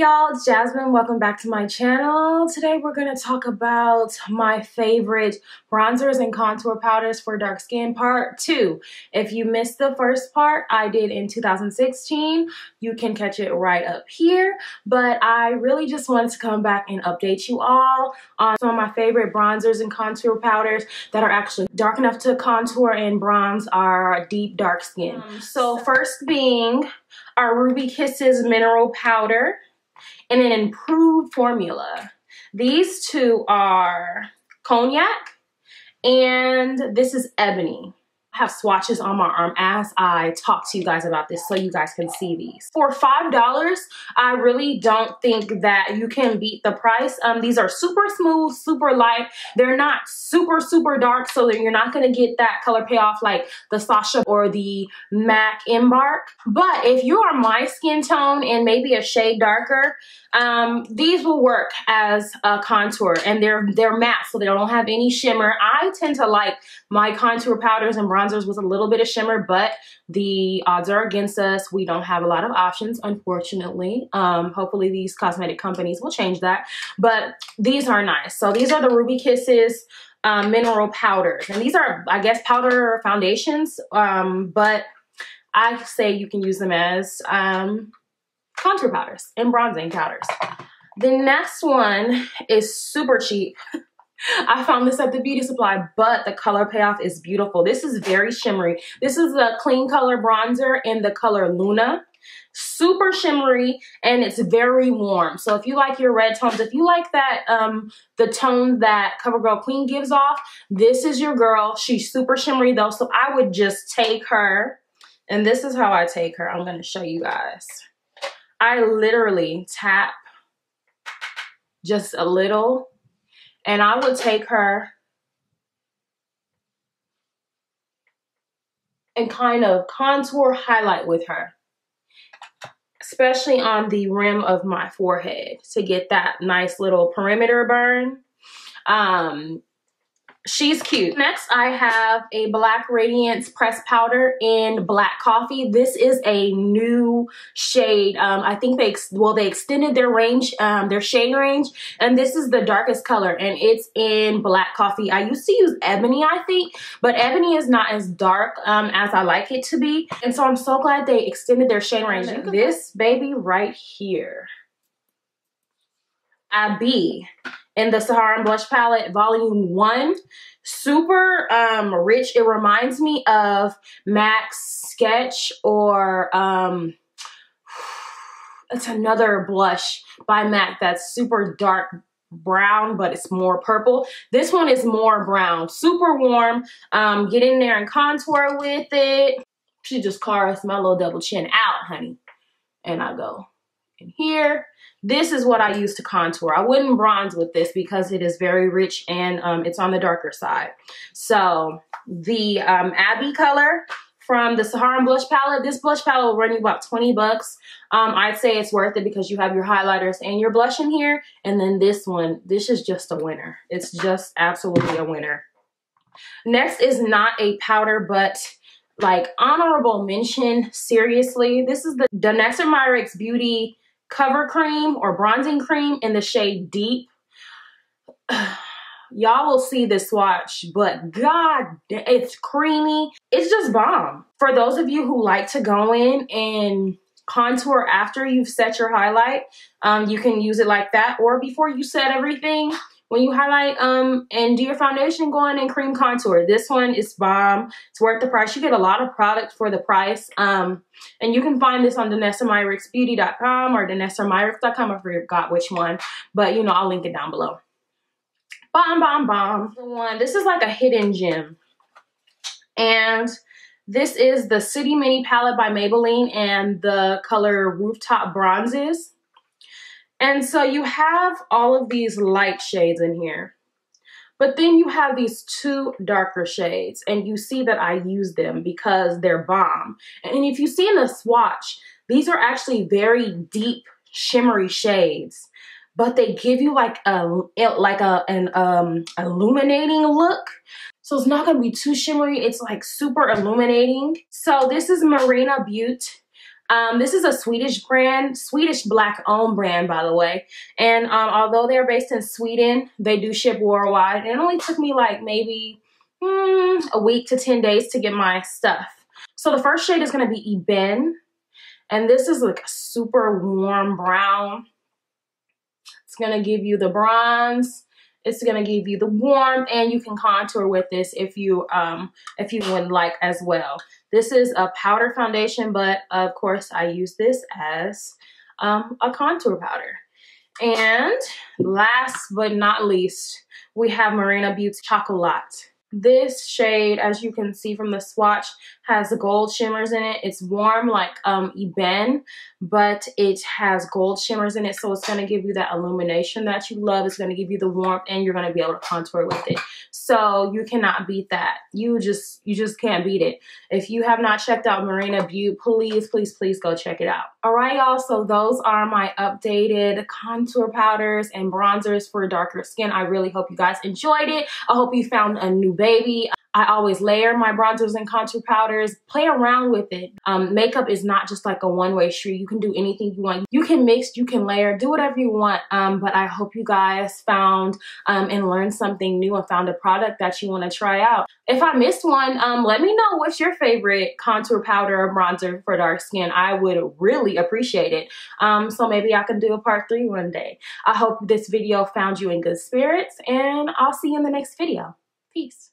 y'all, it's Jasmine. Welcome back to my channel. Today we're going to talk about my favorite bronzers and contour powders for dark skin part 2. If you missed the first part I did in 2016, you can catch it right up here. But I really just wanted to come back and update you all on some of my favorite bronzers and contour powders that are actually dark enough to contour and bronze our deep dark skin. So first being our Ruby Kisses mineral powder in an improved formula. These two are cognac and this is ebony. I have swatches on my arm as I talk to you guys about this so you guys can see these. For $5, I really don't think that you can beat the price. These are super smooth, super light. They're not super, super dark, so that you're not going to get that color payoff like the Saharan or the MAC Embark. But if you are my skin tone and maybe a shade darker, these will work as a contour. And they're matte, so they don't have any shimmer. I tend to like my contour powders and bronzers with a little bit of shimmer, but the odds are against us. We don't have a lot of options, unfortunately. Hopefully these cosmetic companies will change that, but these are nice. So these are the Ruby Kisses mineral powders, and these are, I guess, powder foundations, but I say you can use them as contour powders and bronzing powders. The next one is super cheap. I found this at the beauty supply, but the color payoff is beautiful. This is very shimmery. This is a clean color bronzer in the color Luna. Super shimmery, and it's very warm. So if you like your red tones, if you like that, the tone that CoverGirl Queen gives off, this is your girl. She's super shimmery though, so I would just take her, and this is how I take her. I'm going to show you guys. I literally tap just a little, and I would take her and kind of contour highlight with her, especially on the rim of my forehead to get that nice little perimeter burn. She's cute. Next, I have a Black Radiance pressed powder in Black Coffee. This is a new shade. I think they extended their range, their shade range, and this is the darkest color, and it's in Black Coffee. I used to use ebony, I think, but ebony is not as dark as I like it to be, and so I'm so glad they extended their shade range. This baby right here, I be in the Saharan blush palette volume 1. Super rich. It reminds me of MAC's Sketch, or it's another blush by MAC that's super dark brown, but it's more purple. This one is more brown. Super warm. Get in there and contour with it. She just carves my little double chin out, honey. And I go in here. This is what I use to contour. I wouldn't bronze with this because it is very rich, and it's on the darker side. So the Abbey color from the Saharan blush palette, this blush palette will run you about 20 bucks. I'd say it's worth it because you have your highlighters and your blush in here. And then this one, this is just a winner. It's just absolutely a winner. Next is not a powder, but like honorable mention, seriously. This is the Danessa Myricks Beauty Cover Cream or Bronzing Cream in the shade Deep. Y'all will see the swatch, but God, it's creamy. It's just bomb. For those of you who like to go in and contour after you've set your highlight, you can use it like that, or before you set everything. When you highlight and do your foundation, go in and cream contour. This one is bomb. It's worth the price. You get a lot of product for the price. And you can find this on DanessaMyricksBeauty.com or DanessaMyrick.com. I forgot which one, but you know, I'll link it down below. Bomb, bomb, bomb. The one, this is like a hidden gem. And this is the City Mini palette by Maybelline and the color Rooftop Bronzes. And so you have all of these light shades in here, but then you have these two darker shades, and you see that I use them because they're bomb. And if you see in the swatch, these are actually very deep, shimmery shades, but they give you like an illuminating look. So it's not gonna be too shimmery. It's like super illuminating. So this is Mareena Beauté. This is a Swedish brand, Swedish Black-owned brand, by the way. And although they're based in Sweden, they do ship worldwide. And it only took me like maybe a week to 10 days to get my stuff. So the first shade is going to be Eben. And this is like a super warm brown. It's going to give you the bronze. It's going to give you the warmth, and you can contour with this if you would like as well. This is a powder foundation, but of course I use this as a contour powder. And last but not least, we have Mareena Beauté Chocolat. This shade, as you can see from the swatch, has gold shimmers in it. It's warm like Eben, but it has gold shimmers in it, so it's going to give you that illumination that you love. It's going to give you the warmth, and you're going to be able to contour with it. So you cannot beat that. You just can't beat it. If you have not checked out Mareena Beauté, please, please, please go check it out. All right, y'all, so those are my updated contour powders and bronzers for darker skin. I really hope you guys enjoyed it. I hope you found a new baby. I always layer my bronzers and contour powders. Play around with it. Makeup is not just like a one-way street. You can do anything you want. You can mix, you can layer, do whatever you want. But I hope you guys found and learned something new and found a product that you want to try out. If I missed one, let me know what's your favorite contour powder or bronzer for dark skin. I would really appreciate it. So maybe I can do a part 3 one day. I hope this video found you in good spirits, and I'll see you in the next video. Peace.